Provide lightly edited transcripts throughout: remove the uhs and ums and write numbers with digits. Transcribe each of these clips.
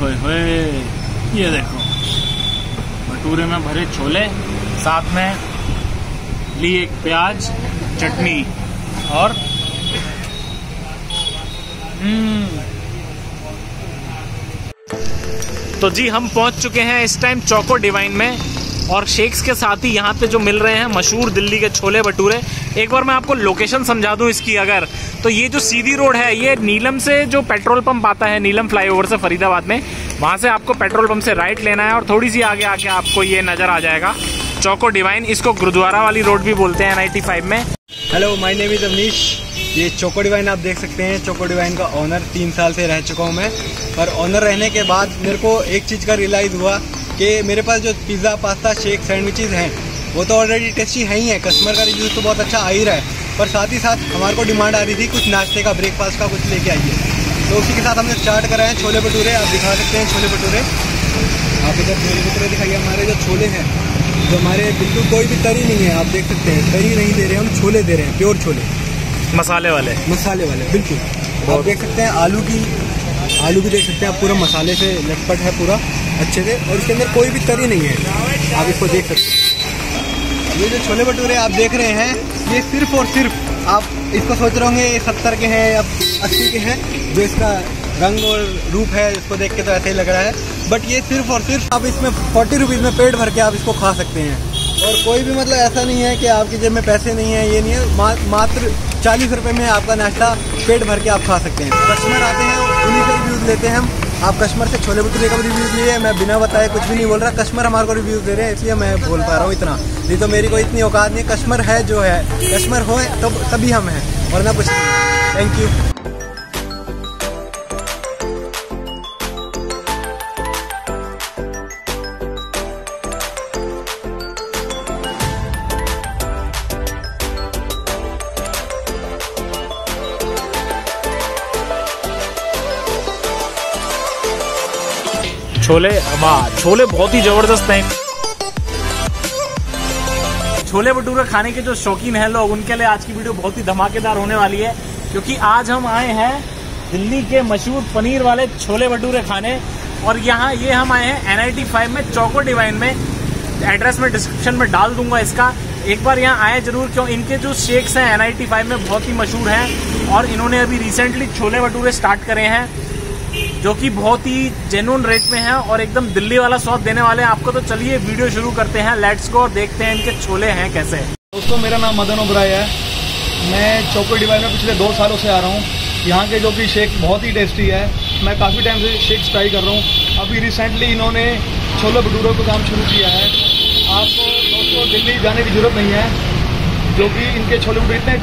होए होए होए, ये देखो भटूरे में भरे छोले, साथ में ली एक प्याज, चटनी और तो जी हम पहुंच चुके हैं इस टाइम चौको डिवाइन में और शेक्स के साथ ही यहाँ पे जो मिल रहे हैं मशहूर दिल्ली के छोले भटूरे। एक बार मैं आपको लोकेशन समझा दूं इसकी अगर, तो ये जो सीधी रोड है ये नीलम से जो पेट्रोल पंप आता है नीलम फ्लाईओवर से फरीदाबाद में, वहाँ से आपको पेट्रोल पंप से राइट लेना है और थोड़ी सी आगे आके आपको ये नज़र आ जाएगा चौको डिवाइन। इसको गुरुद्वारा वाली रोड भी बोलते हैं NIT 5 में। Hello my name is Awanish, ये चौको डिवाइन आप देख सकते हैं। चौको डिवाइन का ऑनर 3 साल से रह चुका हूँ मैं, पर ऑनर रहने के बाद मेरे को एक चीज़ का रियलाइज़ हुआ कि मेरे पास जो पिज़्ज़ा, पास्ता, शेक, सैंडविचेज हैं वो तो ऑलरेडी टेस्टी है ही है, कस्टमर का रिव्यूज़ तो बहुत अच्छा आ ही रहा है, पर साथ ही साथ हमारे को डिमांड आ रही थी कुछ नाश्ते का, ब्रेकफास्ट का कुछ लेके आइए। तो उसी के साथ हमने स्टार्ट करा है छोले भटूरे। आप दिखा सकते हैं छोले भटूरे, आप इधर छोले भटूरे दिखाइए। हमारे जो छोले हैं जो हमारे बिल्कुल कोई भी तरी नहीं है, आप देख सकते हैं तरी नहीं दे रहे हम, छोले दे रहे हैं प्योर छोले, मसाले वाले, मसाले वाले बिल्कुल। आप देख सकते हैं आलू की देख सकते हैं आप, पूरा मसाले से लटपट है पूरा अच्छे से, और इसके अंदर कोई भी तरी नहीं है, आप इसको देख सकते हैं। ये जो छोले भटूरे आप देख रहे हैं ये सिर्फ और सिर्फ, आप इसको सोच रहे होंगे 70 के हैं या 80 के हैं, जो इसका रंग और रूप है इसको देख के तो ऐसे ही लग रहा है, बट ये सिर्फ और सिर्फ आप इसमें 40 रुपीज़ में पेट भर के आप इसको खा सकते हैं। और कोई भी मतलब ऐसा नहीं है कि आपकी जेब में पैसे नहीं है, ये नहीं है, मात्र 40 रुपये में आपका नाश्ता पेट भर के आप खा सकते हैं। कस्टमर आते हैं उन्हीं से रिव्यूज़ लेते हैं हम। आप कस्टमर से छोले भटूरे का भी रिव्यूज़ लिए, मैं बिना बताए कुछ भी नहीं बोल रहा, कस्टमर हमारे को रिव्यूज़ दे रहे हैं इसलिए मैं बोल पा रहा हूँ इतना, नहीं तो मेरी कोई इतनी औकात नहीं। कस्टमर है जो है, कस्टमर हो तो तभी हम हैं, वरना कुछ नहीं। Thank you. छोले, वाह छोले बहुत ही जबरदस्त हैं। छोले भटूरे खाने के जो शौकीन हैं लोग, उनके लिए आज की वीडियो बहुत ही धमाकेदार होने वाली है, क्योंकि आज हम आए हैं दिल्ली के मशहूर पनीर वाले छोले भटूरे खाने। और यहाँ ये हम आए हैं NIT 5 में चौको डिवाइन में। एड्रेस में डिस्क्रिप्शन में डाल दूंगा इसका, एक बार यहाँ आए जरूर, क्यों इनके जो शेक्स हैं NIT 5 में बहुत ही मशहूर हैं और इन्होंने अभी रिसेंटली छोले भटूरे स्टार्ट करे हैं जो कि बहुत ही जेन्युइन रेट में है और एकदम दिल्ली वाला स्वाद देने वाले हैं आपको। तो चलिए वीडियो शुरू करते हैं, लेट्स गो, और देखते हैं इनके छोले हैं कैसे। दोस्तों मेरा नाम मदन ओबराय है, मैं चौको डिवाइन में पिछले 2 सालों से आ रहा हूँ। यहाँ के जो कि शेक बहुत ही टेस्टी है, मैं काफ़ी टाइम से शेक ट्राई कर रहा हूँ। अभी रिसेंटली इन्होंने छोले भटूरे का काम शुरू किया है। आपको दोस्तों दिल्ली जाने की जरूरत नहीं है, जो कि इनके छोले भटूरे इतने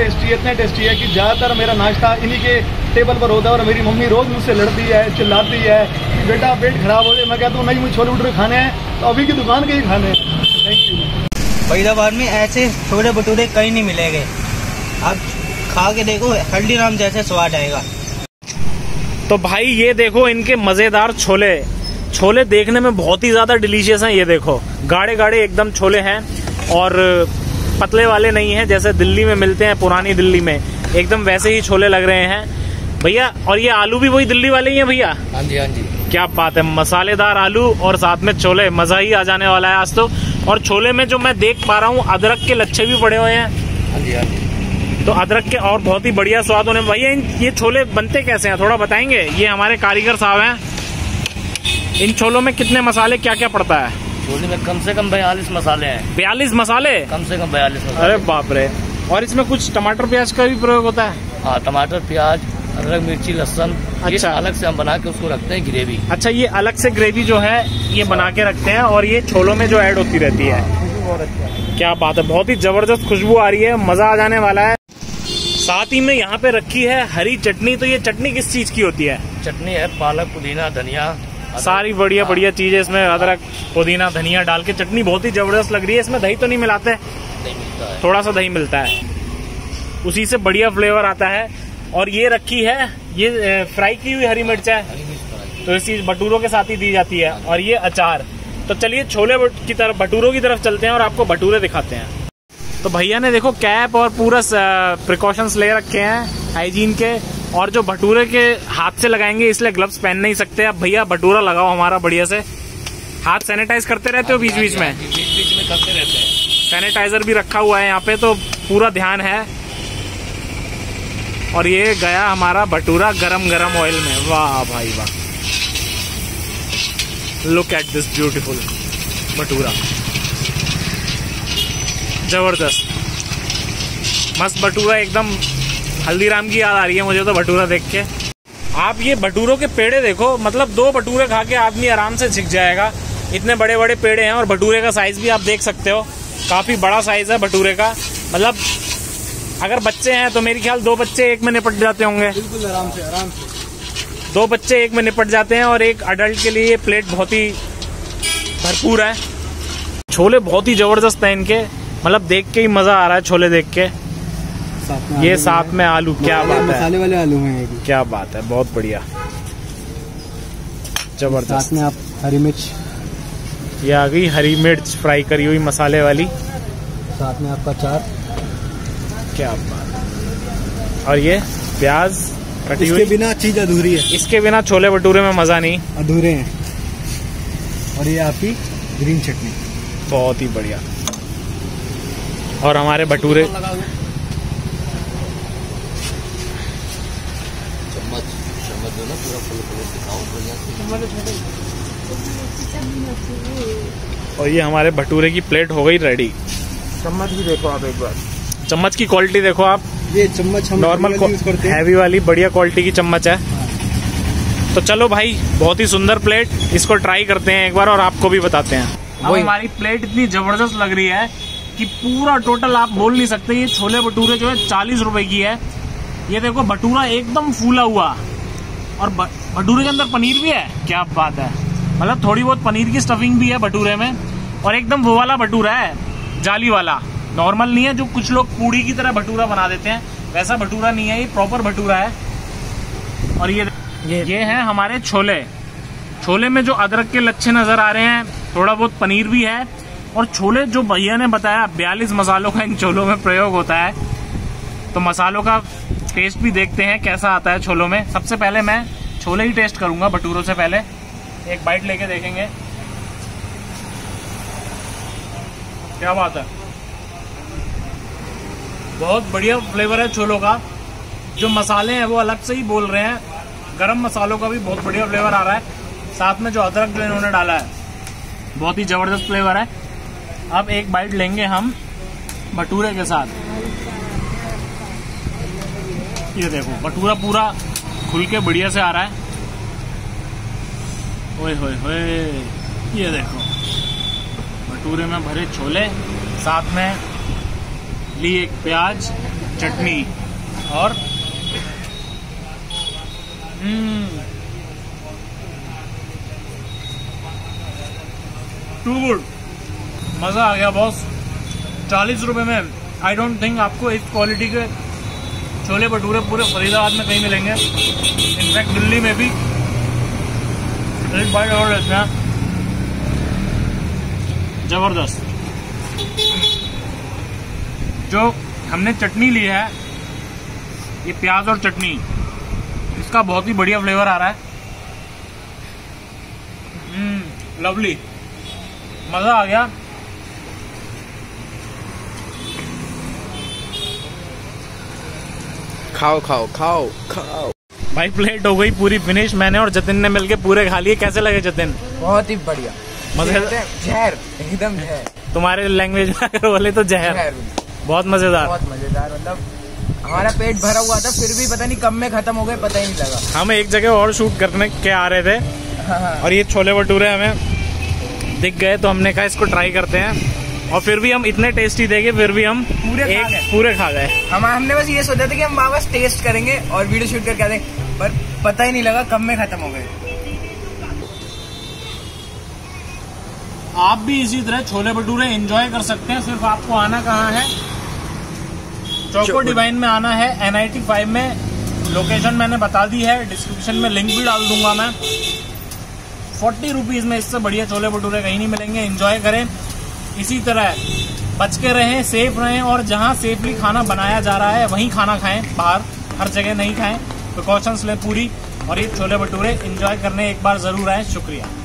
टेस्टी है कि ज़्यादातर मेरा नाश्ता इन्हीं के टेबल पर होता है। और मेरी मम्मी रोज़ मुझसे लड़ती है, चिल्लाती है कि बेटा पेट खराब हो जाए, मैं कहता हूँ नहीं, मुझे छोले भटूरे खाने हैं तो अभी की दुकान के ही खाने हैं। Thank you. फरीदाबाद में ऐसे छोले भटूरे कहीं नहीं मिलेंगे, आप खा के देखो, हल्दीराम जैसे स्वाद आएगा। तो भाई ये देखो इनके मज़ेदार छोले देखने में बहुत ही ज़्यादा डिलीशियस हैं। ये देखो गाढ़े गाढ़े एकदम छोले हैं और पतले वाले नहीं हैं जैसे दिल्ली में मिलते हैं, पुरानी दिल्ली में एकदम वैसे ही छोले लग रहे हैं भैया। और ये आलू भी वही दिल्ली वाले ही हैं भैया? हाँ जी, हाँ जी। क्या बात है, मसालेदार आलू और साथ में छोले, मज़ा ही आ जाने वाला है आज तो। और छोले में जो मैं देख पा रहा हूँ अदरक के लच्छे भी पड़े हुए हैं। हाँ जी, हाँ जी। तो अदरक के और बहुत ही बढ़िया स्वाद होने। भैया ये छोले बनते कैसे हैं, थोड़ा बताएंगे? ये हमारे कारीगर साहब हैं। इन छोलों में कितने मसाले, क्या क्या पड़ता है? छोले में कम से कम 42 मसाले हैं। 42 मसाले? कम से कम 42 मसाले। अरे बाप रे। और इसमें कुछ टमाटर प्याज का भी प्रयोग होता है? हाँ, टमाटर प्याज, अदरक, मिर्ची, लहसुन। अच्छा, अलग से हम बना के उसको रखते हैं ग्रेवी। अच्छा, ये अलग से ग्रेवी जो है ये बना के रखते हैं और ये छोलों में जो ऐड होती रहती है। बहुत अच्छा, क्या बात है, बहुत ही जबरदस्त खुशबू आ रही है, मजा आ जाने वाला है। साथ ही में यहाँ पे रखी है हरी चटनी। तो ये चटनी किस चीज की होती है? चटनी है पालक, पुदीना, धनिया, सारी बढ़िया बढ़िया चीजें इसमें, अदरक, पुदीना, धनिया डाल के चटनी बहुत ही जबरदस्त लग रही है। इसमें दही तो नहीं मिलाते? नहीं मिलता है, थोड़ा सा दही मिलता है, उसी से बढ़िया फ्लेवर आता है। और ये रखी है, ये फ्राई की हुई हरी मिर्च है, तो इसी भटूरों के साथ ही दी जाती है। और ये अचार। तो चलिए छोले की तरफ, भटूरों की तरफ चलते हैं और आपको भटूरे दिखाते हैं। तो भैया ने देखो कैप और पूरा प्रिकॉशंस ले रखे हैं हाइजीन के, और जो भटूरे के हाथ से लगाएंगे इसलिए ग्लव्स पहन नहीं सकते। अब भैया भटूरा लगाओ हमारा बढ़िया से। हाथ सैनिटाइज करते रहते हो? बीच बीच में करते रहते हैं। सैनिटाइजर भी रखा हुआ है यहाँ पे, तो पूरा ध्यान है। और ये गया हमारा भटूरा गरम गरम ऑयल में। वाह भाई वाह, look at this beautiful bhatura, जबरदस्त मस्त भटूरा। एकदम हल्दीराम की याद आ रही है मुझे तो भटूरा देख के। आप ये भटूरों के पेड़े देखो, मतलब दो भटूरे खा के आदमी आराम से छिक जाएगा। इतने बड़े बड़े पेड़े हैं, और भटूरे का साइज भी आप देख सकते हो, काफ़ी बड़ा साइज है भटूरे का। मतलब अगर बच्चे हैं तो मेरे ख्याल दो बच्चे एक में निपट जाते होंगे। बिल्कुल आराम से दो बच्चे एक में निपट जाते हैं, और एक अडल्ट के लिए ये प्लेट बहुत ही भरपूर है। छोले बहुत ही जबरदस्त है इनके, मतलब देख के ही मजा आ रहा है छोले देख के। ये साथ में आलू, क्या बात है, मसाले वाले आलू हैं, क्या बात है, बहुत बढ़िया जबरदस्त। साथ में आप हरी मिर्च, ये आ गई हरी मिर्च फ्राई करी हुई मसाले वाली, साथ में आपका अचार, क्या बात। और ये प्याज कटी हुई, इसके बिना चीज अधूरी है, इसके बिना छोले भटूरे में मजा नहीं, अधूरे हैं। और ये आपकी ग्रीन चटनी, बहुत ही बढ़िया। और हमारे भटूरे, और ये हमारे भटूरे की प्लेट हो गई रेडी। चम्मच भी देखो आप एक बार, चम्मच की क्वालिटी देखो आप। ये चम्मच हम नॉर्मल हैवी वाली बढ़िया क्वालिटी की चम्मच है। तो चलो भाई, बहुत ही सुंदर प्लेट, इसको ट्राई करते हैं एक बार और आपको भी बताते हैं। अब हमारी प्लेट इतनी जबरदस्त लग रही है कि पूरा टोटल आप बोल नहीं सकते। ये छोले भटूरे जो है 40 रुपए की है। ये देखो भटूरा एकदम फूला हुआ, और भटूरे के अंदर पनीर भी है, क्या बात है। मतलब थोड़ी बहुत पनीर की स्टफिंग भी है भटूरे में, और एकदम वो वाला भटूरा है, जाली वाला, नॉर्मल नहीं है जो कुछ लोग पूड़ी की तरह भटूरा बना देते हैं, वैसा भटूरा नहीं है, ये प्रॉपर भटूरा है। और ये है हमारे छोले। छोले में जो अदरक के लच्छे नजर आ रहे हैं, थोड़ा बहुत पनीर भी है, और छोले जो भैया ने बताया 42 मसालों का इन छोलों में प्रयोग होता है। तो मसालों का टेस्ट भी देखते हैं कैसा आता है छोलों में। सबसे पहले मैं छोले ही टेस्ट करूंगा भटूरों से पहले, एक बाइट लेके देखेंगे। क्या बात है, बहुत बढ़िया फ्लेवर है छोलों का। जो मसाले हैं वो अलग से ही बोल रहे हैं, गरम मसालों का भी बहुत बढ़िया फ्लेवर आ रहा है, साथ में जो अदरक जो इन्होंने डाला है बहुत ही जबरदस्त फ्लेवर है। अब एक बाइट लेंगे हम भटूरे के साथ। ये देखो भटूरा पूरा खुल के बढ़िया से आ रहा है। ओए होए होए, ये देखो भटूरे में भरे छोले, साथ में ली एक प्याज चटनी, और टू गुड, मजा आ गया बॉस। 40 रुपए में आई डोंट थिंक आपको इस क्वालिटी के छोले भटूरे पूरे फरीदाबाद में कहीं मिलेंगे। इनफैक्ट दिल्ली में भी। एक बाइट और लेते हैं, जबरदस्त। जो हमने चटनी ली है, ये प्याज और चटनी, इसका बहुत ही बढ़िया फ्लेवर आ रहा है। लवली, मजा आ गया। खाओ खाओ खाओ खाओ भाई। प्लेट हो गई पूरी फिनिश, मैंने और जतिन ने मिलके पूरे खा लिए। कैसे लगे जतिन? बहुत ही बढ़िया, मजेदार, जहर, एकदम जहर। तुम्हारे लैंग्वेज में बोले तो जहर। बहुत मजेदार, बहुत मजेदार। मतलब हमारा पेट भरा हुआ था, फिर भी पता नहीं कब में खत्म हो गए, पता ही नहीं लगा। हम एक जगह और शूट करने के आ रहे थे, और ये छोले भटूरे हमें दिख गए, तो हमने कहा इसको ट्राई करते हैं। और फिर भी हम इतने टेस्टी देखे, फिर भी हम पूरे खा गए। हमने बस ये सोचा था कि हम वापस टेस्ट करेंगे और वीडियो शूट करके आएंगे, पर पता ही नहीं लगा कब में खत्म हो गए। आप भी इसी तरह छोले भटूरे एंजॉय कर सकते हैं। सिर्फ आपको आना कहाँ है? चौको डिवाइन में आना है, NIT 5 में। लोकेशन मैंने बता दी है, डिस्क्रिप्शन में लिंक भी डाल दूंगा मैं। 40 रुपीज में इससे बढ़िया छोले भटूरे कहीं नहीं मिलेंगे। एंजॉय करें, इसी तरह बच के रहें, सेफ रहें, और जहां सेफली खाना बनाया जा रहा है वहीं खाना खाएं बाहर। हर जगह नहीं खाएं, प्रिकॉशंस लें पूरी, और ये छोले भटूरे एंजॉय करने एक बार ज़रूर आएँ। शुक्रिया।